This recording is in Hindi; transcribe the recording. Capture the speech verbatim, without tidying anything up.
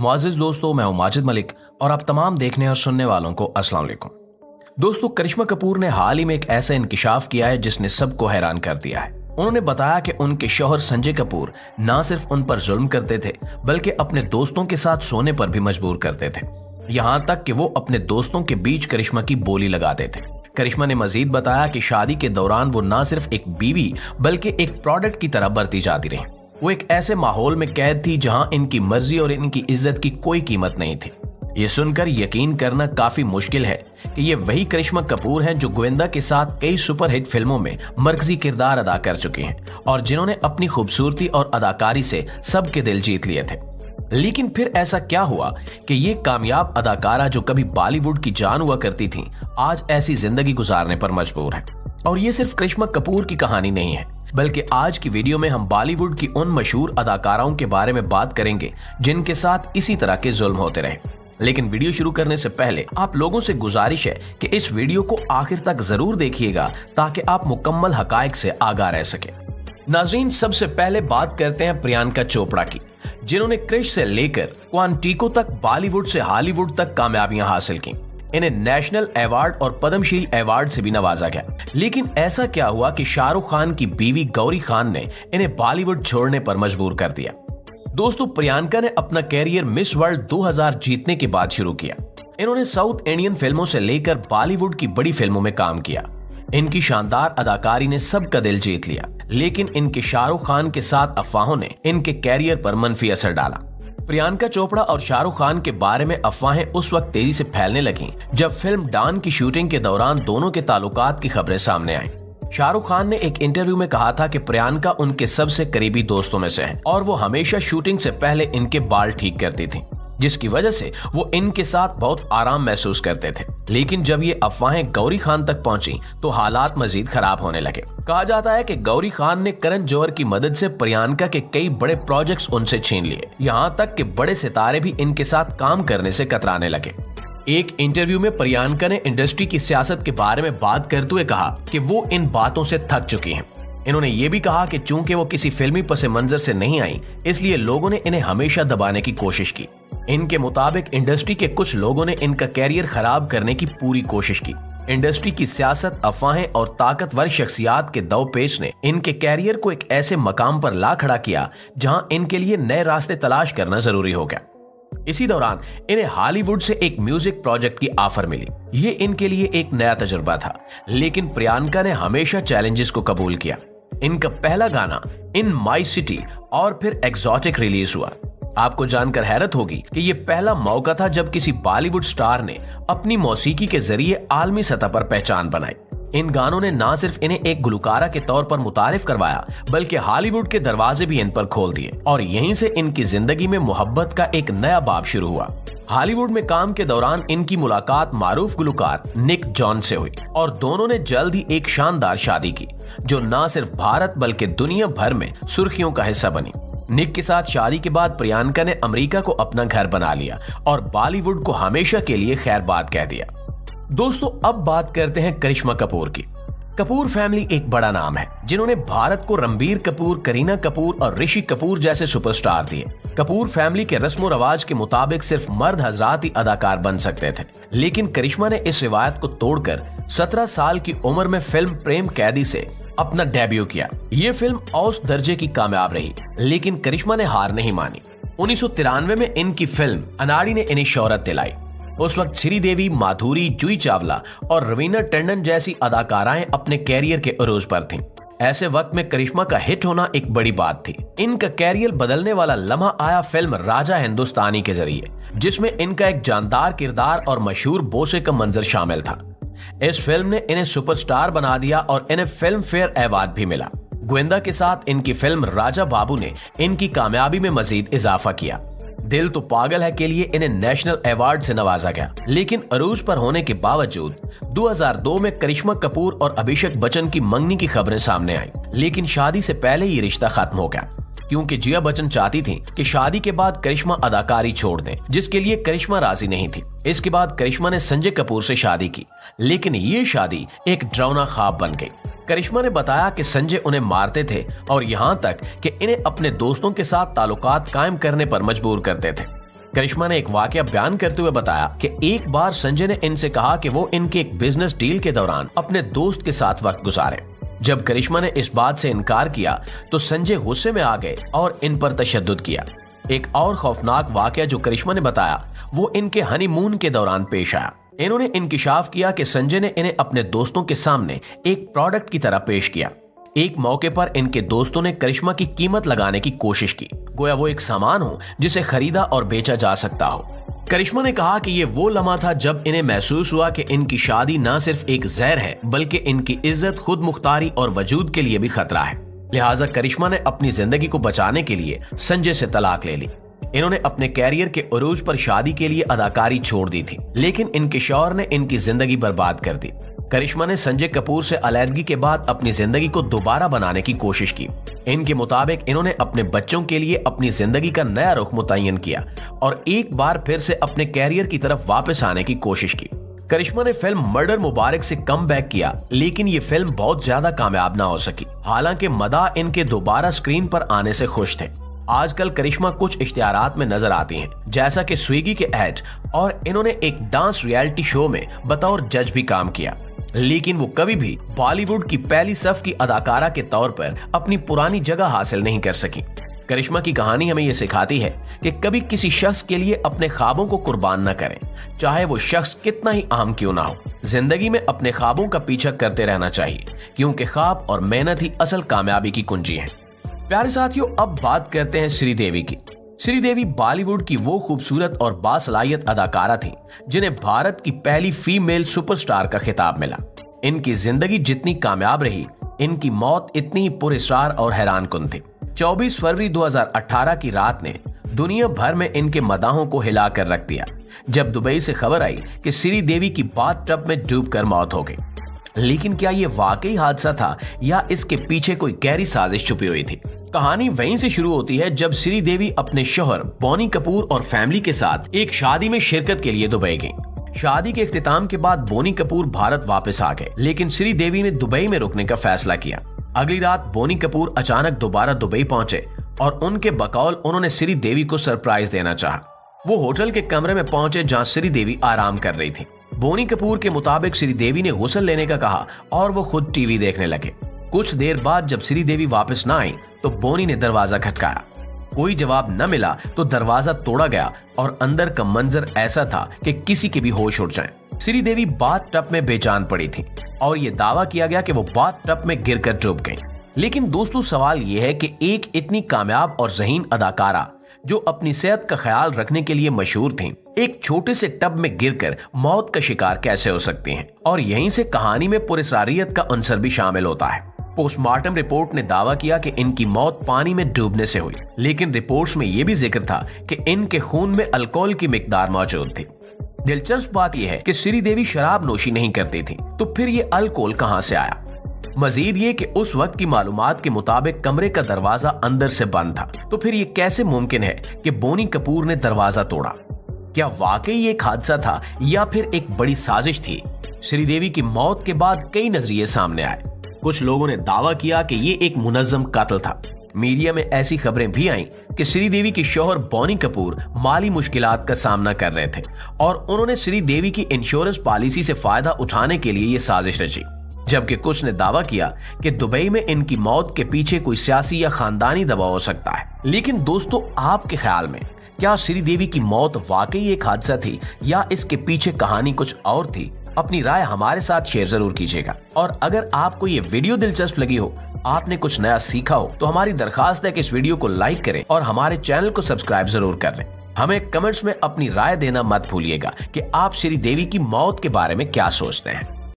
मुआज़िज़ दोस्तों, मैं हूं माजिद मलिक और आप तमाम देखने और सुनने वालों को अस्सलाम वालेकुम। दोस्तों, करिश्मा कपूर ने हाल ही में एक ऐसा इंकिशाफ किया है जिसने सबको हैरान कर दिया है। उन्होंने बताया कि उनके शौहर संजय कपूर ना सिर्फ उन पर जुल्म करते थे बल्कि अपने दोस्तों के साथ सोने पर भी मजबूर करते थे, यहाँ तक कि वो अपने दोस्तों के बीच करिश्मा की बोली लगाते थे। करिश्मा ने मजीद बताया कि शादी के दौरान वो ना सिर्फ एक बीवी बल्कि एक प्रोडक्ट की तरह बरती जाती रही। वो एक ऐसे माहौल में कैद थी जहां इनकी मर्जी और इनकी इज्जत की कोई कीमत नहीं थी। ये सुनकर यकीन करना काफी मुश्किल है कि ये वही करिश्मा कपूर हैं जो गोविंदा के साथ कई सुपरहिट फिल्मों में मर्कजी किरदार अदा कर चुकी हैं और जिन्होंने अपनी खूबसूरती और अदाकारी से सबके दिल जीत लिए थे। लेकिन फिर ऐसा क्या हुआ कि ये कामयाब अदाकारा जो कभी बॉलीवुड की जान हुआ करती थी, आज ऐसी जिंदगी गुजारने पर मजबूर है। और ये सिर्फ करिश्मा कपूर की कहानी नहीं है, बल्कि आज की वीडियो में हम बॉलीवुड की उन मशहूर अदाकाराओं के बारे में बात करेंगे जिनके साथ इसी तरह के जुल्म होते रहे। लेकिन वीडियो शुरू करने से पहले आप लोगों से गुजारिश है कि इस वीडियो को आखिर तक जरूर देखिएगा ताकि आप मुकम्मल हकायक से आगाह रह सके। नाजरीन, सबसे पहले बात करते हैं प्रियंका चोपड़ा की, जिन्होंने क्रिश से लेकर क्वांटिको तक बॉलीवुड से हॉलीवुड तक कामयाबियां हासिल की। इन्हें नेशनल अवार्ड और पद्मश्री अवार्ड से भी नवाजा गया। लेकिन ऐसा क्या हुआ कि शाहरुख खान की बीवी गौरी खान ने इन्हें बॉलीवुड छोड़ने पर मजबूर कर दिया। दोस्तों, प्रियंका ने अपना कैरियर मिस वर्ल्ड दो हज़ार जीतने के बाद शुरू किया। इन्होंने साउथ इंडियन फिल्मों से लेकर बॉलीवुड की बड़ी फिल्मों में काम किया। इनकी शानदार अदाकारी ने सबका दिल जीत लिया, लेकिन इनके शाहरुख खान के साथ अफवाहों ने इनके कैरियर पर मनफी असर डाला। प्रियंका चोपड़ा और शाहरुख खान के बारे में अफवाहें उस वक्त तेजी से फैलने लगीं जब फिल्म डॉन की शूटिंग के दौरान दोनों के ताल्लुकात की खबरें सामने आईं। शाहरुख खान ने एक इंटरव्यू में कहा था कि प्रियंका उनके सबसे करीबी दोस्तों में से हैं और वो हमेशा शूटिंग से पहले इनके बाल ठीक करती थी, जिसकी वजह से वो इनके साथ बहुत आराम महसूस करते थे। लेकिन जब ये अफवाहें गौरी खान तक पहुंची तो हालात मजीद खराब होने लगे। कहा जाता है कि गौरी खान ने करण जौहर की मदद से प्रियंका के कई बड़े प्रोजेक्ट्स उनसे छीन लिए, यहाँ तक कि बड़े सितारे भी इनके साथ काम करने से कतराने लगे। एक इंटरव्यू में प्रियंका ने इंडस्ट्री की सियासत के बारे में बात करते हुए कहा कि वो इन बातों से थक चुकी हैं। इन्होंने ये भी कहा कि चूंकि वो किसी फिल्मी पस मंजर से नहीं आई, इसलिए लोगों ने इन्हें हमेशा दबाने की कोशिश की। इनके मुताबिक इंडस्ट्री के कुछ लोगों ने इनका कैरियर खराब करने की पूरी कोशिश की। इंडस्ट्री की सियासत, अफवाहें और ताकतवर शख्सियत के दांवपेच ने इनके कैरियर को एक ऐसे मकाम पर ला खड़ा किया जहां इनके लिए नए रास्ते तलाश करना जरूरी हो गया। इसी दौरान इन्हें हॉलीवुड से एक म्यूजिक प्रोजेक्ट की ऑफर मिली। ये इनके लिए एक नया तजुर्बा था, लेकिन प्रियंका ने हमेशा चैलेंजेस को कबूल किया। इनका पहला गाना इन माई सिटी और फिर एग्जॉटिक रिलीज हुआ। आपको जानकर हैरत होगी कि ये पहला मौका था जब किसी बॉलीवुड स्टार ने अपनी मौसीकी के जरिए आलमी सतह पर पहचान बनाई। इन गानों ने ना सिर्फ इन्हें एक गुलकारा के तौर पर मुतारिफ करवाया, बल्कि हॉलीवुड के दरवाजे भी इन पर खोल दिए और यहीं से इनकी जिंदगी में मोहब्बत का एक नया बाब शुरू हुआ। हॉलीवुड में काम के दौरान इनकी मुलाकात मारूफ गुलकार निक जॉन से हुई और दोनों ने जल्द ही एक शानदार शादी की जो न सिर्फ भारत बल्कि दुनिया भर में सुर्खियों का हिस्सा बनी। निक के साथ शादी के बाद प्रियंका ने अमेरिका को अपना घर बना लिया और बॉलीवुड को हमेशा के लिए खैरबाद कह दिया। दोस्तों, अब बात करते हैं करिश्मा कपूर की। कपूर फैमिली एक बड़ा नाम है जिन्होंने भारत को रणबीर कपूर, करीना कपूर और ऋषि कपूर जैसे सुपरस्टार दिए। कपूर फैमिली के रस्मो रवाज के मुताबिक सिर्फ मर्द हजरात ही अदाकार बन सकते थे, लेकिन करिश्मा ने इस रिवायत को तोड़कर सत्रह साल की उम्र में फिल्म प्रेम कैदी से अपना डेब्यू किया। ये फिल्म औसत दर्जे की कामयाब रही, लेकिन करिश्मा ने हार नहीं मानी। उन्नीस सौ तिरानवे में इनकी फिल्म अनाड़ी ने इन्हें शोहरत दिलाई। उस वक्त श्रीदेवी, माधुरी, जूही चावला और रवीना टंडन जैसी अदाकाराएं अपने कैरियर के अरूज पर थीं। ऐसे वक्त में करिश्मा का हिट होना एक बड़ी बात थी। इनका कैरियर बदलने वाला लम्हा आया फिल्म राजा हिंदुस्तानी के जरिए, जिसमें इनका एक जानदार किरदार और मशहूर बोसे का मंजर शामिल था। इस फिल्म ने इन्हें सुपरस्टार बना दिया और इन्हें फिल्म फेयर अवार्ड भी मिला। गोविंदा के साथ इनकी फिल्म राजा बाबू ने इनकी कामयाबी में मजीद इजाफा किया। दिल तो पागल है के लिए इन्हें नेशनल अवार्ड से नवाजा गया, लेकिन अरूज पर होने के बावजूद दो हज़ार दो में करिश्मा कपूर और अभिषेक बच्चन की मंगनी की खबरें सामने आई, लेकिन शादी से पहले ये रिश्ता खत्म हो गया क्योंकि जिया बच्चन चाहती थीं कि शादी के बाद करिश्मा अदाकारी छोड़ दें, जिसके लिए करिश्मा राजी नहीं थी। इसके बाद करिश्मा ने संजय कपूर से शादी की, लेकिन ये शादी एक डरावना ख्वाब बन गई। करिश्मा ने बताया कि संजय उन्हें मारते थे और यहाँ तक कि इन्हें अपने दोस्तों के साथ ताल्लुकात कायम करने पर मजबूर करते थे। करिश्मा ने एक वाकया बयान करते हुए बताया कि एक बार संजय ने इनसे कहा कि वो इनके एक बिजनेस डील के दौरान अपने दोस्त के साथ वक्त गुजारे। जब करिश्मा ने इस बात से इनकार किया तो संजय गुस्से में आ गए और इन पर तशद्दुद किया। एक और खौफनाक वाकया जो करिश्मा ने बताया वो इनके हनीमून के दौरान पेश आया। इन्होंने इंकिशाफ किया कि संजय ने इन्हें अपने दोस्तों के सामने एक प्रोडक्ट की तरह पेश किया। एक मौके पर इनके दोस्तों ने करिश्मा की कीमत लगाने की कोशिश की, गोया वो एक सामान हो जिसे खरीदा और बेचा जा सकता हो। करिश्मा ने कहा कि ये वो लम्हा था जब इन्हें महसूस हुआ कि इनकी शादी न सिर्फ एक जहर है बल्कि इनकी इज्जत, खुद मुख्तारी और वजूद के लिए भी खतरा है। लिहाजा करिश्मा ने अपनी जिंदगी को बचाने के लिए संजय से तलाक ले ली। इन्होंने अपने कैरियर के उरूज पर शादी के लिए अदाकारी छोड़ दी थी, लेकिन इनके शौहर ने इनकी जिंदगी बर्बाद कर दी। करिश्मा ने संजय कपूर से अलैदगी के बाद अपनी जिंदगी को दोबारा बनाने की कोशिश की। इनके मुताबिक इन्होंने अपने बच्चों के लिए अपनी जिंदगी का नया रुख मुतय्यन किया और एक बार फिर से अपने कैरियर की तरफ वापस आने की कोशिश की। करिश्मा ने फिल्म मर्डर मुबारक से कम बैक किया, लेकिन ये फिल्म बहुत ज्यादा कामयाब ना हो सकी। हालांकि मदा इनके दोबारा स्क्रीन पर आने से खुश थे। आजकल करिश्मा कुछ इश्तिहारात में नजर आती हैं, जैसा कि स्विगी के एड, और इन्होंने एक डांस रियलिटी शो में बतौर जज भी काम किया। लेकिन वो कभी भी बॉलीवुड की पहली सफ की अदाकारा के तौर पर अपनी पुरानी जगह हासिल नहीं कर सकी। करिश्मा की कहानी हमें ये सिखाती है कि कभी किसी शख्स के लिए अपने ख्वाबों को कुर्बान न करें, चाहे वो शख्स कितना ही अहम क्यों ना हो। जिंदगी में अपने ख्वाबों का पीछा करते रहना चाहिए, क्योंकि ख्वाब और मेहनत ही असल कामयाबी की कुंजी है। प्यारे साथियों, अब बात करते हैं श्रीदेवी की। श्रीदेवी बॉलीवुड की वो खूबसूरत और बासलाहियत अदाकारा थी जिन्हें भारत की पहली फीमेल सुपरस्टार का खिताब मिला। इनकी जिंदगी जितनी कामयाब रही, इनकी मौत इतनी ही पुरअसरार और हैरानकुन थी। चौबीस फरवरी दो हज़ार अठारह की रात ने दुनिया भर में इनके मदाहों को हिला कर रख दिया, जब दुबई से खबर आई कि श्रीदेवी की बाथटब में डूबकर मौत हो गई। लेकिन क्या ये वाकई हादसा था या इसके पीछे कोई गहरी साजिश छुपी हुई थी? कहानी वहीं से शुरू होती है जब श्रीदेवी अपने शोहर बोनी कपूर और फैमिली के साथ एक शादी में शिरकत के लिए दुबई गईं। शादी के इख्तिताम के बाद बोनी कपूर भारत वापस आ गए, लेकिन श्रीदेवी ने दुबई में रुकने का फैसला किया। अगली रात बोनी कपूर अचानक दोबारा दुबई पहुंचे और उनके बकौल उन्होंने श्रीदेवी को सरप्राइज देना चाहा। वो होटल के कमरे में पहुंचे जहाँ श्रीदेवी आराम कर रही थी। बोनी कपूर के मुताबिक श्रीदेवी ने गुस्ल लेने का कहा और वो खुद टीवी देखने लगे। कुछ देर बाद जब श्रीदेवी वापस न आई तो बोनी ने दरवाजा खटकाया। कोई जवाब न मिला तो दरवाजा तोड़ा गया और अंदर का मंजर ऐसा था कि किसी के भी होश उड़ जाएं। श्रीदेवी बाथटब में बेजान पड़ी थी और ये दावा किया गया कि वो बाथटब में गिरकर डूब गईं। लेकिन दोस्तों, सवाल ये है कि एक इतनी कामयाब और ज़हीन अदाकारा जो अपनी सेहत का ख्याल रखने के लिए मशहूर थी, एक छोटे से टब में गिरकर मौत का शिकार कैसे हो सकती हैं? और यहीं से कहानी में पुरअसरारियत का अंसर भी शामिल होता है। पोस्टमार्टम रिपोर्ट ने दावा किया कि इनकी मौत पानी में डूबने से हुई, लेकिन रिपोर्ट्स में यह भी जिक्र था कि इनके खून में अल्कोहल की मिकदार मौजूद थी। दिलचस्प बात यह है कि श्रीदेवी शराब नोशी नहीं करती थी, तो फिर ये अल्कोहल कहां से आया? मजीद ये कि उस वक्त की मालूमात के मुताबिक कमरे का दरवाजा अंदर से बंद था, तो फिर ये कैसे मुमकिन है कि बोनी कपूर ने दरवाजा तोड़ा? क्या वाकई एक हादसा था या फिर एक बड़ी साजिश थी? श्रीदेवी की मौत के बाद कई नजरिए सामने आए। कुछ लोगों ने दावा किया कि ये एक मुनज़्ज़म कातिल था। मीडिया में ऐसी खबरें भी आईं कि श्रीदेवी के शौहर बोनी कपूर माली मुश्किलात का सामना कर रहे थे और उन्होंने श्रीदेवी की इंश्योरेंस पॉलिसी से फायदा उठाने के लिए ये साजिश रची। जबकि कुछ ने दावा किया कि दुबई में इनकी मौत के पीछे कोई सियासी या खानदानी दबाव हो सकता है। लेकिन दोस्तों, आपके ख्याल में क्या श्रीदेवी की मौत वाकई एक हादसा थी या इसके पीछे कहानी कुछ और थी? अपनी राय हमारे साथ शेयर जरूर कीजिएगा। और अगर आपको ये वीडियो दिलचस्प लगी हो, आपने कुछ नया सीखा हो, तो हमारी दरखास्त है कि इस वीडियो को लाइक करें और हमारे चैनल को सब्सक्राइब जरूर कर लें। हमें कमेंट्स में अपनी राय देना मत भूलिएगा कि आप श्रीदेवी की मौत के बारे में क्या सोचते हैं।